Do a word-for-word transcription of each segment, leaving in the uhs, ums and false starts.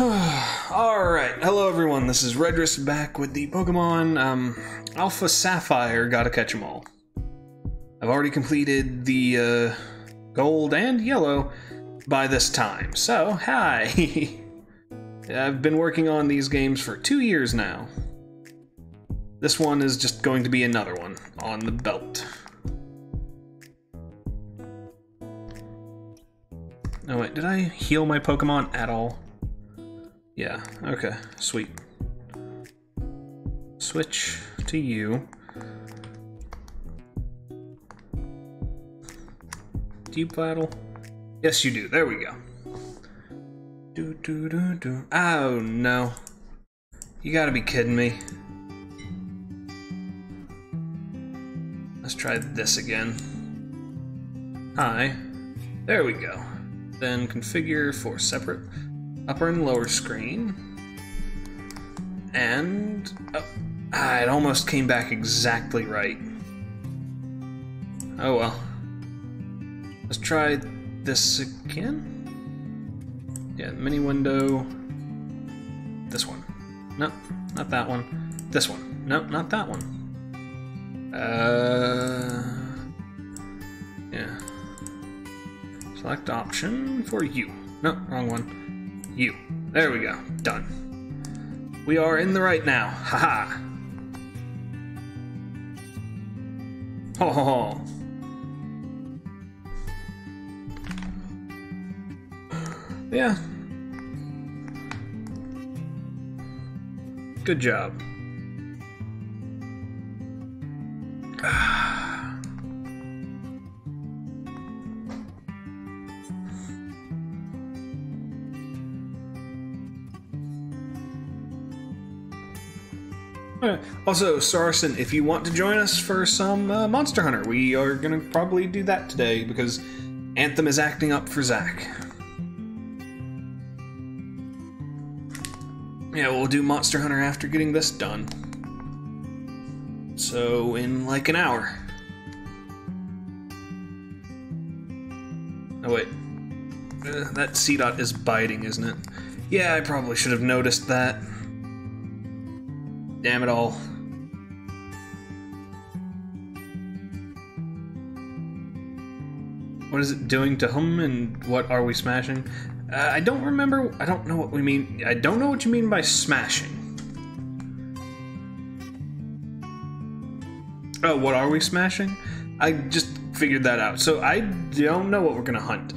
Alright, hello everyone, this is Redris back with the Pokemon um, Alpha Sapphire, Gotta Catch 'Em All. I've already completed the uh, gold and yellow by this time, so hi! I've been working on these games for two years now. This one is just going to be another one on the belt. Oh wait, did I heal my Pokemon at all? Yeah, okay, sweet. Switch to you. Deep Vital? Yes, you do. There we go. Do, do, do, do. Oh, no. You gotta be kidding me. Let's try this again. Hi. There we go. Then configure for separate... upper and lower screen, and oh, ah, it almost came back exactly right. Oh well. Let's try this again. Yeah, mini window. This one. Nope, not that one. This one. Nope, not that one. Uh, yeah. Select option for you. Nope, wrong one. You. There we go. Done. We are in the right now. Haha. -ha. Ho ho ho. Yeah. Good job. Also, Saracen, if you want to join us for some uh, Monster Hunter, we are going to probably do that today because Anthem is acting up for Zach. Yeah, we'll do Monster Hunter after getting this done. So, in like an hour. Oh, wait. Uh, that C dot is biting, isn't it? Yeah, I probably should have noticed that. Damn it all. What is it doing to him and what are we smashing? Uh, I don't remember. I don't know what we mean. I don't know what you mean by smashing. Oh, what are we smashing? I just figured that out. So I don't know what we're going to hunt.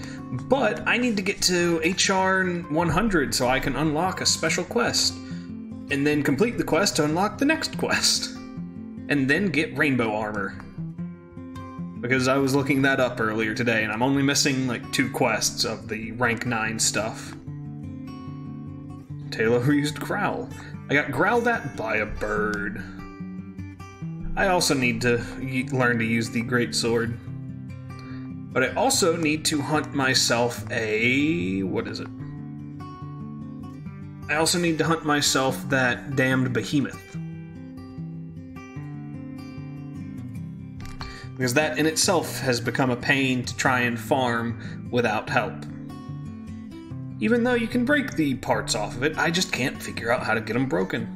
But I need to get to H R one hundred so I can unlock a special quest. And then complete the quest to unlock the next quest. And then get rainbow armor. Because I was looking that up earlier today, and I'm only missing like two quests of the rank nine stuff. Taylor used Growl. I got growled at by a bird. I also need to learn to use the greatsword. But I also need to hunt myself a... what is it? I also need to hunt myself that damned behemoth. Because that in itself has become a pain to try and farm without help. Even though you can break the parts off of it, I just can't figure out how to get them broken.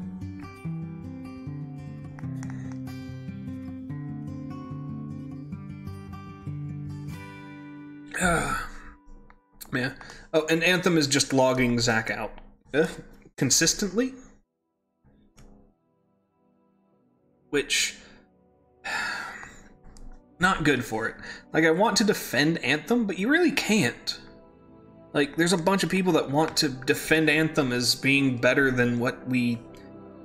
Yeah. Oh, and Anthem is just logging Zach out. Consistently, which not good for it. Like, I want to defend Anthem, but you really can't. Like, there's a bunch of people that want to defend Anthem as being better than what we,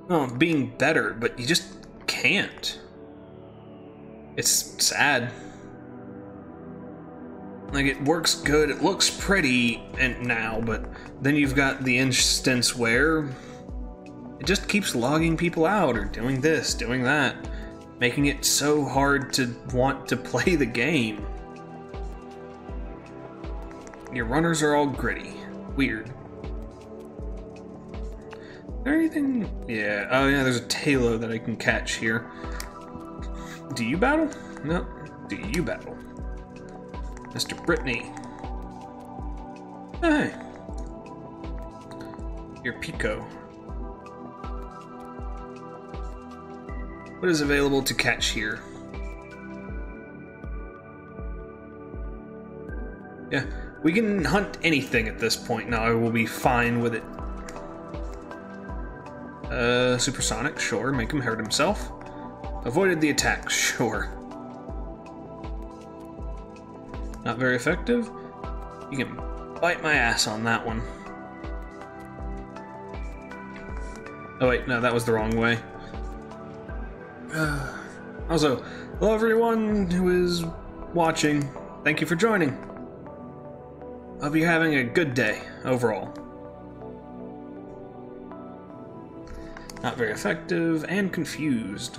well, being better, but you just can't. It's sad. Like, it works good, it looks pretty and now, but then you've got the instance where it just keeps logging people out or doing this, doing that, making it so hard to want to play the game. Your runners are all gritty. Weird. Is there anything... yeah, oh yeah, there's a Talo that I can catch here. Do you battle? No. Do you battle? Mister Brittany. Hey. Your Pico. What is available to catch here? Yeah, we can hunt anything at this point now. I will be fine with it. Uh, supersonic, sure. Make him hurt himself. Avoided the attack, sure. Not very effective. You can bite my ass on that one. Oh wait, no, that was the wrong way. Uh, also, hello everyone who is watching. Thank you for joining. Hope you're having a good day overall. Not very effective and confused.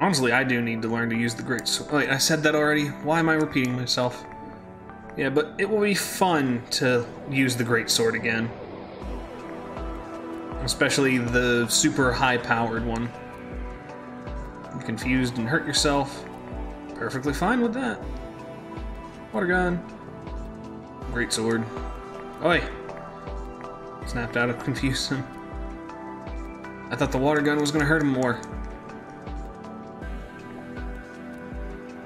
Honestly, I do need to learn to use the great sword. Wait, I said that already. Why am I repeating myself? Yeah, but it will be fun to use the great sword again. Especially the super high-powered one. You're confused and hurt yourself. Perfectly fine with that. Water gun. Great sword. Oi! Snapped out of confusion. I thought the water gun was gonna hurt him more.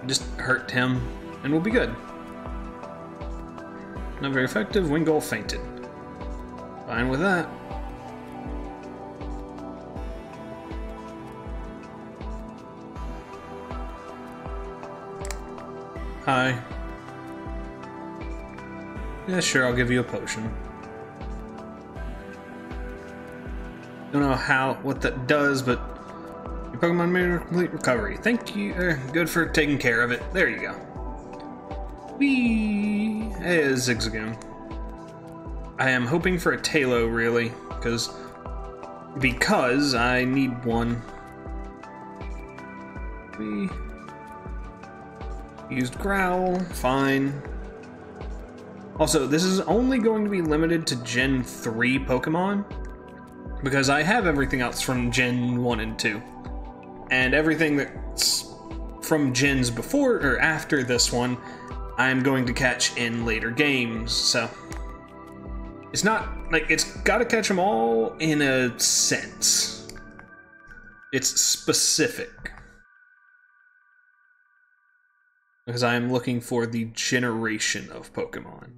Just hurt him, and we'll be good. Not very effective. Wingull fainted. Fine with that. Hi. Yeah, sure, I'll give you a potion. Don't know how, what that does, but your Pokemon made a complete recovery. Thank you. Uh, good for taking care of it. There you go. Whee! Hey, Zigzagoon. I am hoping for a Talo, really, because because I need one. Whee. Used Growl. Fine. Also, this is only going to be limited to Gen three Pokemon. Because I have everything else from Gen one and two. And everything that's from gens before or after this one, I'm going to catch in later games, so... It's not, like, it's gotta catch them all in a sense. It's specific. Because I am looking for the generation of Pokemon.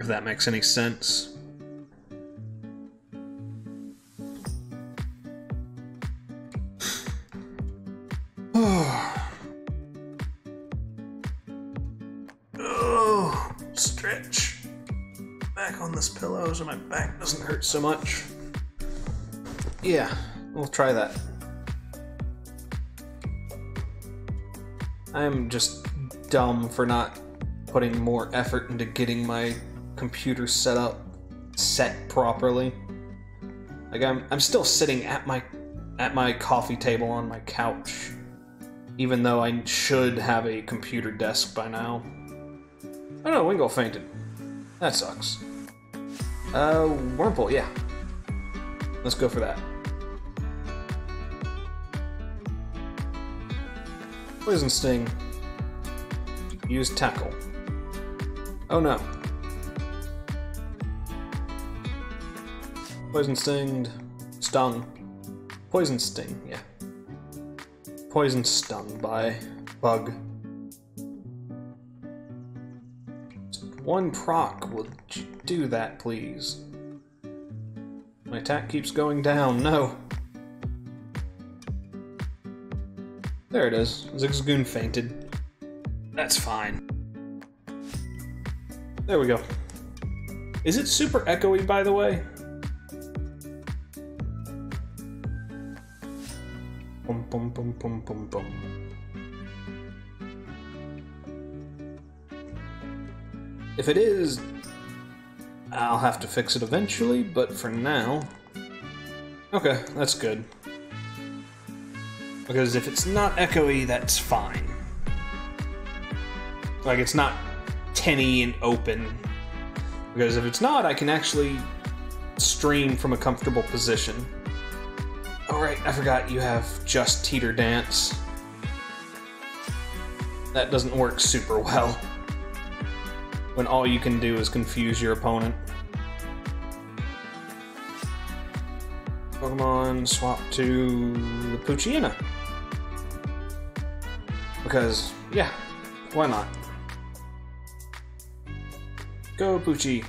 If that makes any sense. Oh. Oh, stretch back on this pillow so my back doesn't hurt so much. Yeah, we'll try that. I'm just dumb for not putting more effort into getting my computer set up, set properly. Like I'm, I'm still sitting at my, at my coffee table on my couch, even though I should have a computer desk by now. Oh no, Wingull fainted. That sucks. Uh, Wurmple, yeah. Let's go for that. Poison Sting. Use Tackle. Oh no. Poison stinged. Stung. Poison sting, yeah. Poison stung by bug. Just one proc will do that, please. My attack keeps going down, no. There it is. Zigzagoon fainted. That's fine. There we go. Is it super echoey, by the way? Boom, boom, boom, boom, boom, boom. If it is, I'll have to fix it eventually, but for now... Okay, that's good. Because if it's not echoey, that's fine. Like, it's not tinny and open. Because if it's not, I can actually stream from a comfortable position. Alright, I forgot you have just teeter dance. That doesn't work super well. when all you can do is confuse your opponent. Pokemon swap to the Poochyena. Because, yeah, why not? Go, Poochie.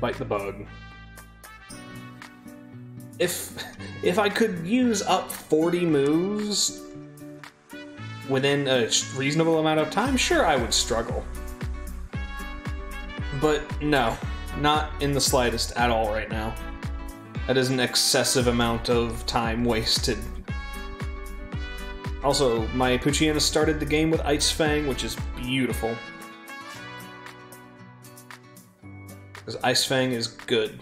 Bite the bug. If if I could use up forty moves within a reasonable amount of time, sure, I would struggle. But no, not in the slightest at all right now. That is an excessive amount of time wasted. Also, my Poochyena started the game with Ice Fang, which is beautiful. Because Ice Fang is good.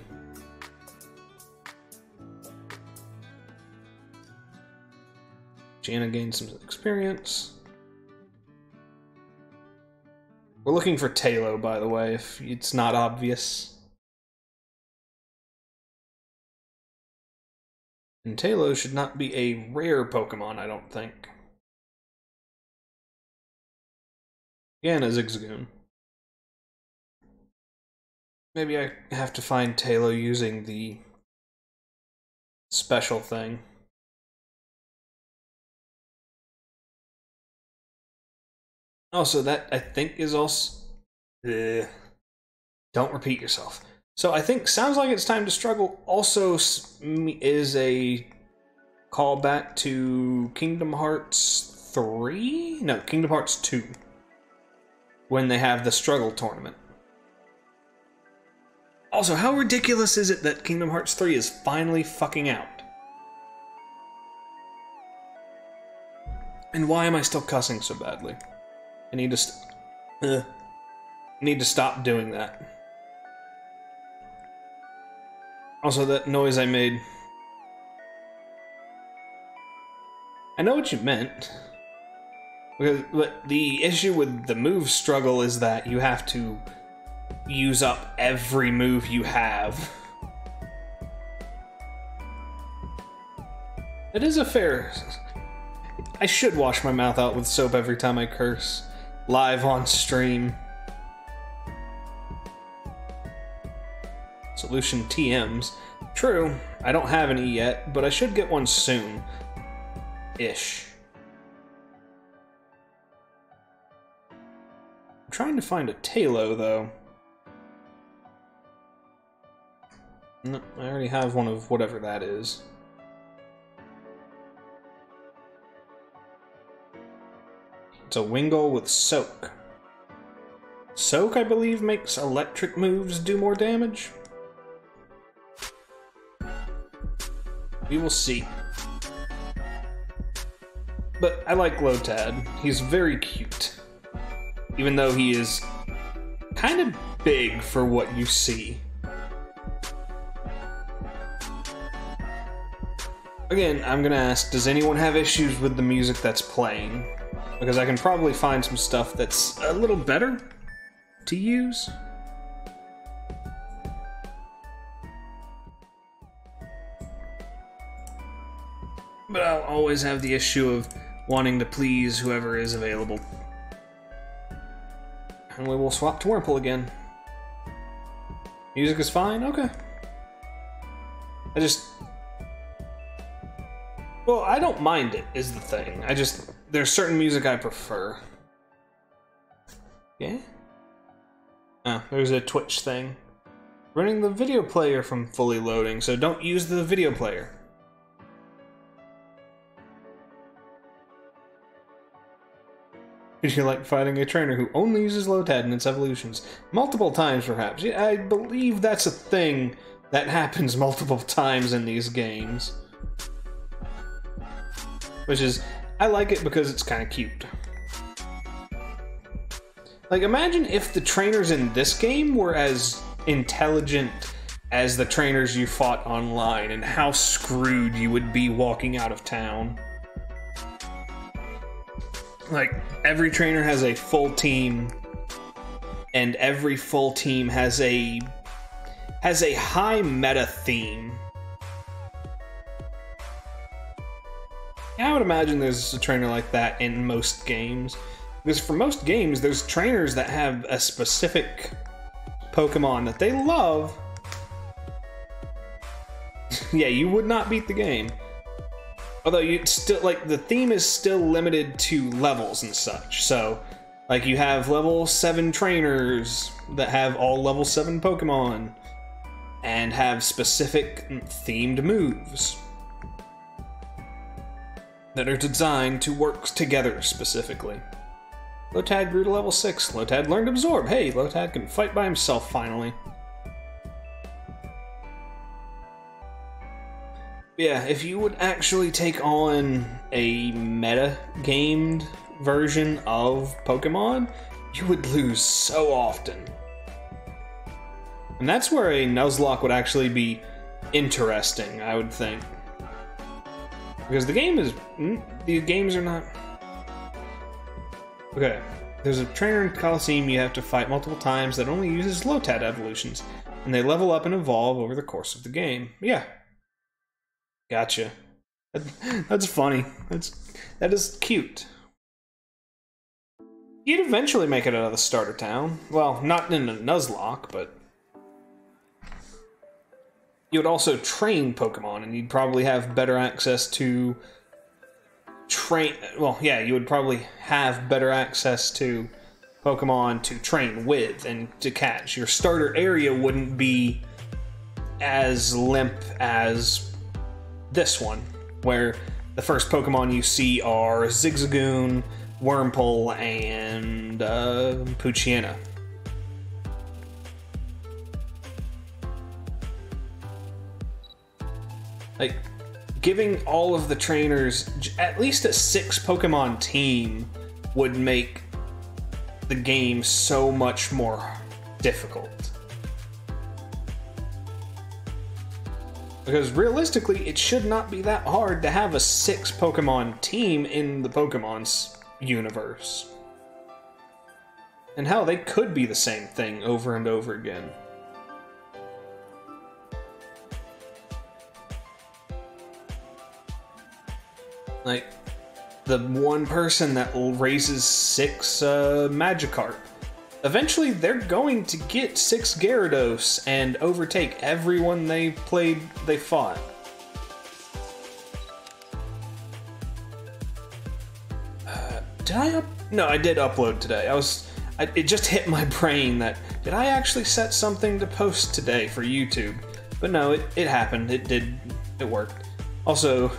Janna gained some experience. We're looking for Talo, by the way, if it's not obvious. And Talo should not be a rare Pokemon, I don't think. Again, a Zigzagoon. Maybe I have to find Talo using the special thing. Also, that I think is also. Ugh. Don't repeat yourself. So I think sounds like it's time to struggle. Also, is a callback to Kingdom Hearts three? No, Kingdom Hearts two. When they have the struggle tournament. Also, how ridiculous is it that Kingdom Hearts three is finally fucking out? And why am I still cussing so badly? I need to st uh, need to stop doing that. Also, that noise I made. I know what you meant. Because, but the issue with the move struggle is that you have to use up every move you have. It is a fair... I should wash my mouth out with soap every time I curse. Live on stream. Solution T Ms. True, I don't have any yet, but I should get one soon. Ish. I'm trying to find a Talo, though. No, I already have one of whatever that is. It's a Wingull with Soak. Soak, I believe, makes electric moves do more damage. We will see. But I like Lotad. He's very cute. Even though he is kind of big for what you see. Again, I'm gonna ask, does anyone have issues with the music that's playing? Because I can probably find some stuff that's a little better to use. But I'll always have the issue of wanting to please whoever is available. And we will swap to Wurmple again. Music is fine? Okay. I just... Well, I don't mind it, is the thing. I just... There's certain music I prefer. Yeah? Oh, there's a Twitch thing. Running the video player from fully loading, so don't use the video player. Did you like fighting a trainer who only uses Lotad in its evolutions? Multiple times, perhaps. Yeah, I believe that's a thing that happens multiple times in these games. Which is, I like it because it's kind of cute. Like, imagine if the trainers in this game were as intelligent as the trainers you fought online, and how screwed you would be walking out of town. Like, every trainer has a full team, and every full team has a has a high meta theme. I would imagine there's a trainer like that in most games. Because for most games, there's trainers that have a specific Pokemon that they love. Yeah, you would not beat the game. Although you still, like, the theme is still limited to levels and such. So, like, you have level seven trainers that have all level seven Pokemon and have specific themed moves that are designed to work together specifically. Lotad grew to level six. Lotad learned Absorb. Hey, Lotad can fight by himself finally. Yeah, if you would actually take on a meta-gamed version of Pokemon, you would lose so often. And that's where a Nuzlocke would actually be interesting, I would think. Because the game is... the games are not... Okay, there's a trainer in Coliseum you have to fight multiple times that only uses Lotad evolutions, and they level up and evolve over the course of the game. Yeah. Gotcha. That's funny. That's, that is cute. You'd eventually make it out of the starter town. Well, not in a Nuzlocke, but... you would also train Pokemon, and you'd probably have better access to... train... well, yeah, you would probably have better access to Pokemon to train with and to catch. Your starter area wouldn't be as limp as... this one, where the first Pokemon you see are Zigzagoon, Wurmple, and uh, Poochyena. Like, giving all of the trainers at least a six Pokemon team would make the game so much more difficult. Because realistically, it should not be that hard to have a six Pokemon team in the Pokemon's universe. And hell, they could be the same thing over and over again. Like, the one person that raises six uh, Magikarp. Eventually, they're going to get six Gyarados and overtake everyone they played, they fought. Uh, did I up? No, I did upload today. I was. I, it just hit my brain that did I actually set something to post today for YouTube? But no, it it happened. It did. It worked. Also,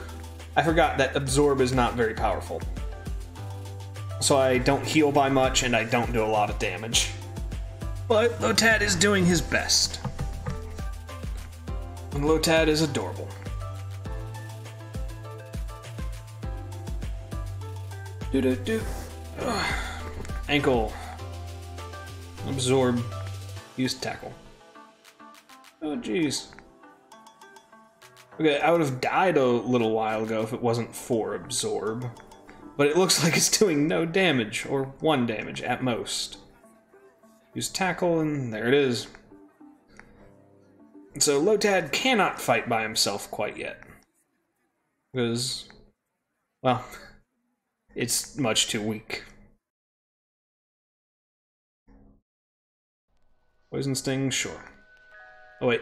I forgot that Absorb is not very powerful. So I don't heal by much, and I don't do a lot of damage. But Lotad is doing his best. And Lotad is adorable. Do-do-do. Ankle. Absorb. Use tackle. Oh, jeez. Okay, I would have died a little while ago if it wasn't for Absorb. But it looks like it's doing no damage, or one damage at most. Use tackle, and there it is. So Lotad cannot fight by himself quite yet. Because, well, it's much too weak. Poison Sting, sure. Oh wait.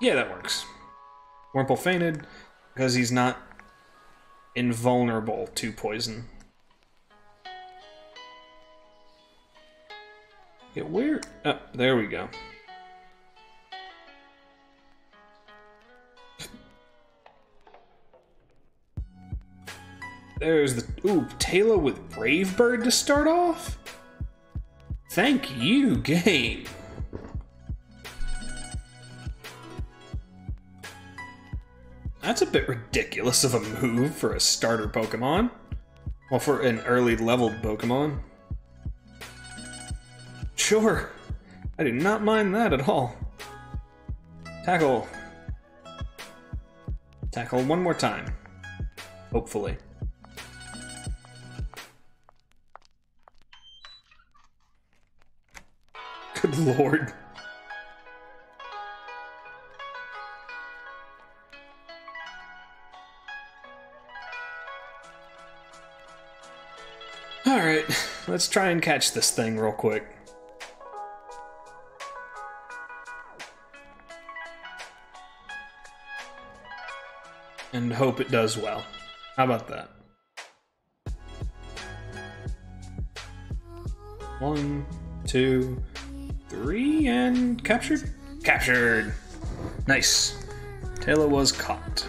Yeah, that works. Wurmple fainted, because he's not invulnerable to poison. Yeah, where? Oh, there we go. There's the... ooh, Taila with Brave Bird to start off? Thank you, game! That's a bit ridiculous of a move for a starter Pokemon. Well, for an early leveled Pokemon. Sure. I do not mind that at all. Tackle. Tackle one more time. Hopefully. Good lord. Alright, Let's try and catch this thing real quick. And hope it does well. How about that? One, two, three, and captured? Captured! Nice. Taylor was caught.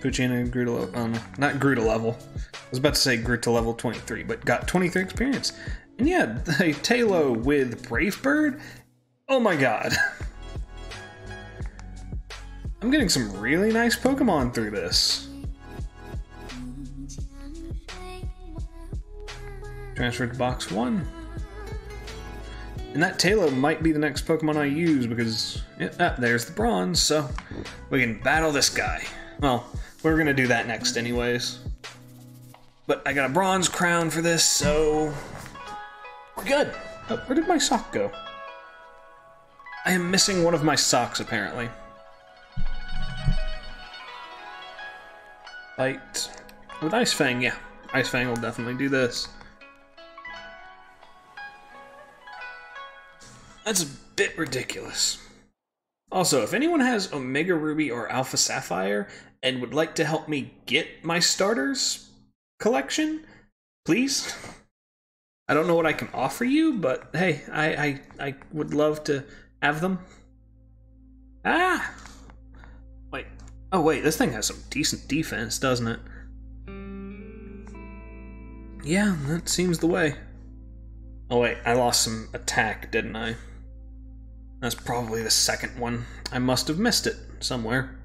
Puccina grew to level, um, not grew to level. I was about to say grew to level twenty-three, but got twenty-three experience. And yeah, Taylor with Brave Bird? Oh my god. I'm getting some really nice Pokemon through this. Transferred to box one. And that Taillow might be the next Pokemon I use because yeah, ah, there's the bronze, so we can battle this guy. Well, we're gonna do that next anyways. But I got a bronze crown for this, so we're good. Oh, where did my sock go? I am missing one of my socks apparently. Light. With Ice Fang, yeah. Ice Fang will definitely do this. That's a bit ridiculous. Also, if anyone has Omega Ruby or Alpha Sapphire and would like to help me get my starters collection, please. I don't know what I can offer you, but hey, I, I, I would love to have them. Ah! Wait. Oh wait, this thing has some decent defense, doesn't it? Yeah, that seems the way. Oh wait, I lost some attack, didn't I? That's probably the second one. I must have missed it somewhere.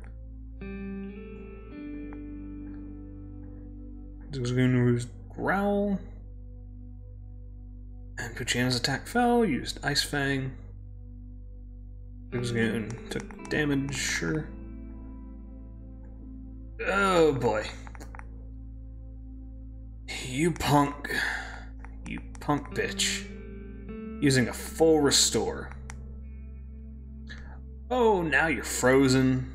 Zigzagoon growl. And Puccina's attack fell, used Ice Fang. Zigzagoon took damage, sure. Oh boy. You punk. You punk bitch. Using a full restore. Oh, now you're frozen.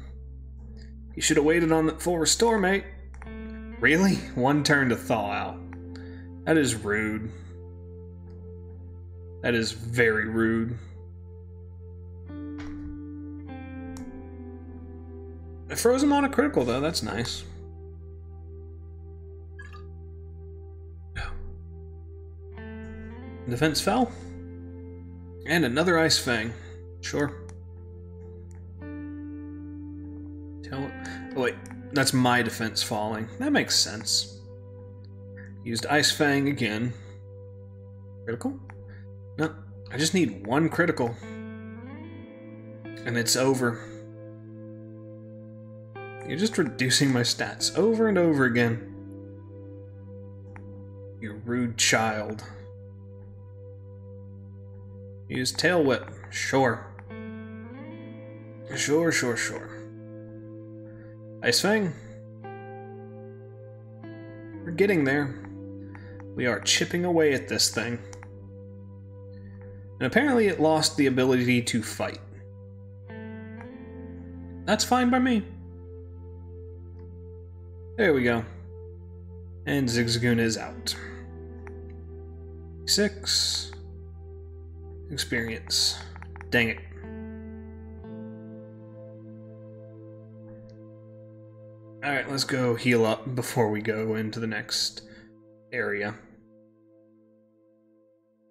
You should have waited on that full restore, mate. Really? One turn to thaw out. That is rude. That is very rude. I froze him on a critical, though. That's nice. Defense fell. And another Ice Fang. Sure. Tell oh, wait. That's my defense falling. That makes sense. Used Ice Fang again. Critical? No. I just need one critical. And it's over. You're just reducing my stats over and over again. You rude child. Use Tail Whip. Sure. Sure, sure, sure. Ice Fang. We're getting there. We are chipping away at this thing. And apparently it lost the ability to fight. That's fine by me. There we go. And Zigzagoon is out. Six. Experience. Dang it. Alright, let's go heal up before we go into the next area.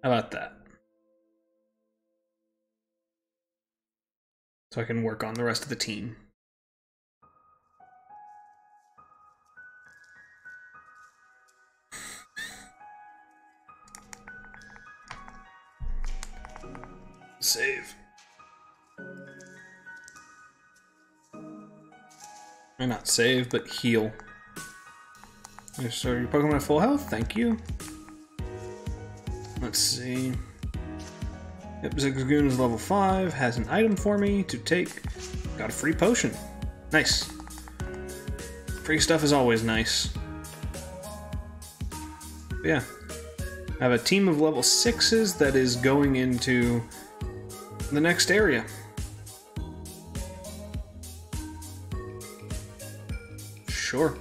How about that? So I can work on the rest of the team. Save. Or not save, but heal. Restore your Pokemon at full health, thank you. Let's see. Yep, Zigzagoon is level five, has an item for me to take. Got a free potion. Nice. Free stuff is always nice. But yeah. I have a team of level sixes that is going into the next area. Sure.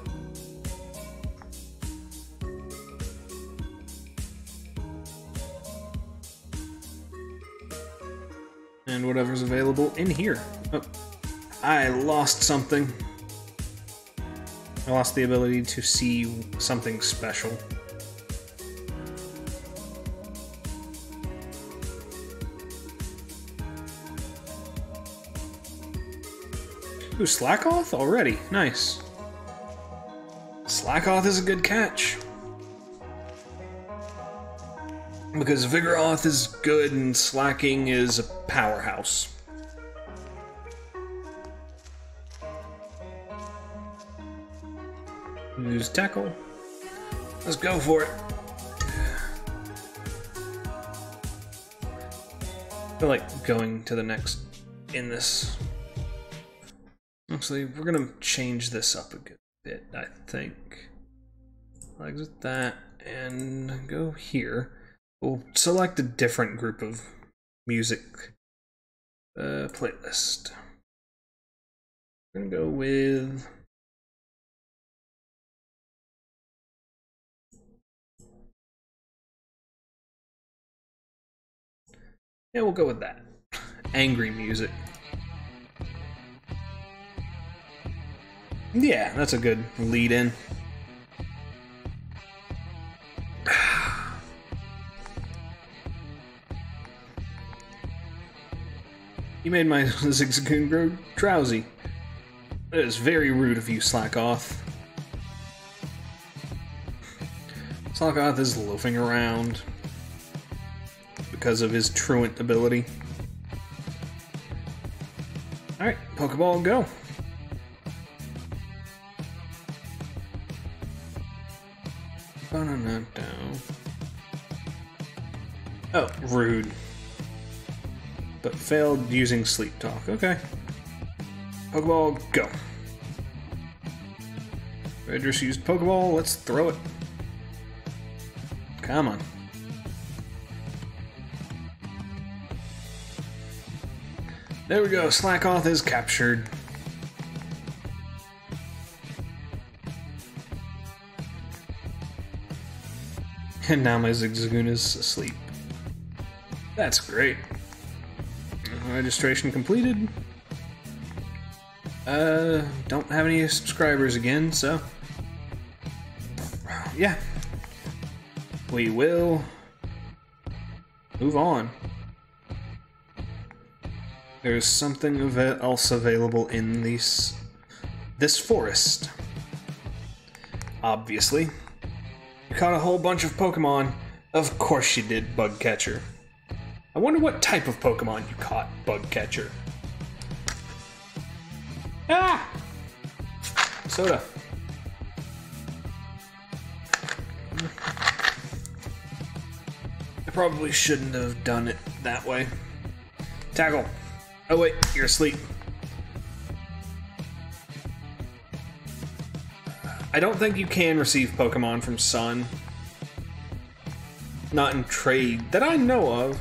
and whatever's available in here. Oh, I lost something. I lost the ability to see something special. Ooh, Slakoth already? Nice. Slakoth is a good catch. Because Vigoroth is good and Slacking is a powerhouse. Use Tackle. Let's go for it. I feel like going to the next in this. Actually, we're gonna change this up a good bit, I think. I'll exit that and go here. We'll select a different group of music uh, playlist. We're gonna go with yeah, we'll go with that. Angry music. Yeah, that's a good lead-in. You made my Zigzagoon grow drowsy. That is very rude of you, Slakoth. Slakoth is loafing around because of his truant ability. Alright, Pokeball, go! Oh, rude. But failed using Sleep Talk. Okay. Pokeball, go. Redris used Pokeball. Let's throw it. Come on. There we go. Slakoth is captured. And now my Zigzagoon is asleep. That's great. Registration completed. Uh, don't have any subscribers again, so yeah. We will move on. There's something else available in these, this forest. Obviously. You caught a whole bunch of Pokemon. Of course you did, Bugcatcher. I wonder what type of Pokemon you caught, Bugcatcher. Ah! Soda. I probably shouldn't have done it that way. Tackle. Oh wait, you're asleep. I don't think you can receive Pokemon from Sun. Not in trade that I know of.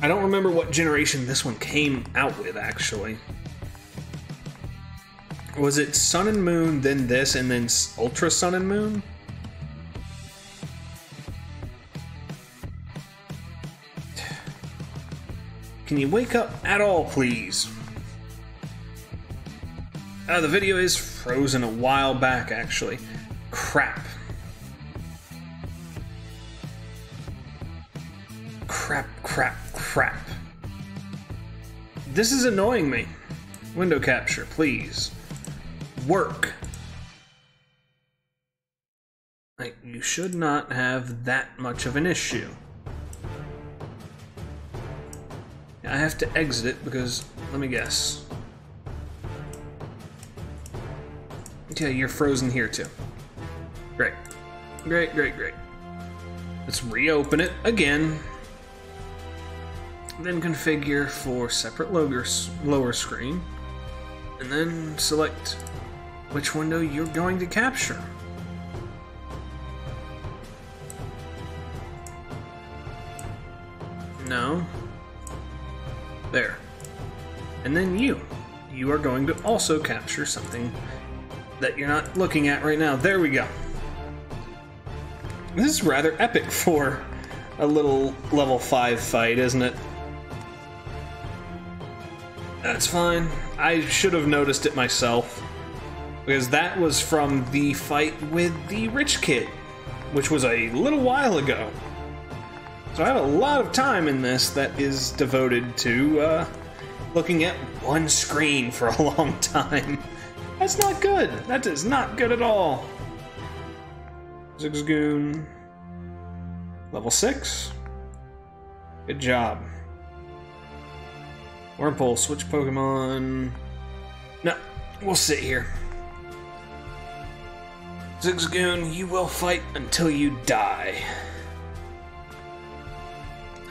I don't remember what generation this one came out with, actually. Was it Sun and Moon, then this, and then Ultra Sun and Moon? Can you wake up at all, please? Uh, the video is frozen a while back, actually. Crap. Crap, crap. Crap. This is annoying me. Window capture, please. Work. Like, you should not have that much of an issue. I have to exit it because, let me guess. Yeah, you're frozen here too. Great. Great, great, great. Let's reopen it again. Then configure for separate lower screen, and then select which window you're going to capture. No. There. And then you. You are going to also capture something that you're not looking at right now. There we go. This is rather epic for a little level five fight, isn't it? That's fine. I should have noticed it myself. Because that was from the fight with the rich kid, which was a little while ago. So I have a lot of time in this that is devoted to uh, looking at one screen for a long time. That's not good. That is not good at all. Zigzagoon. Level six. Good job. Wurmple, switch Pokemon. No, we'll sit here. Zigzagoon, you will fight until you die.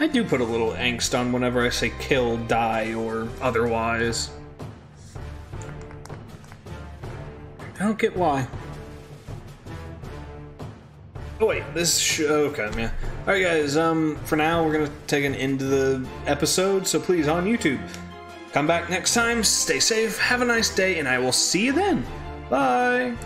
I do put a little angst on whenever I say kill, die, or otherwise. I don't get why. Oh wait, this sh- okay, yeah. Alright guys, um, for now we're gonna take an end to the episode, so please, on YouTube, come back next time, stay safe, have a nice day, and I will see you then. Bye!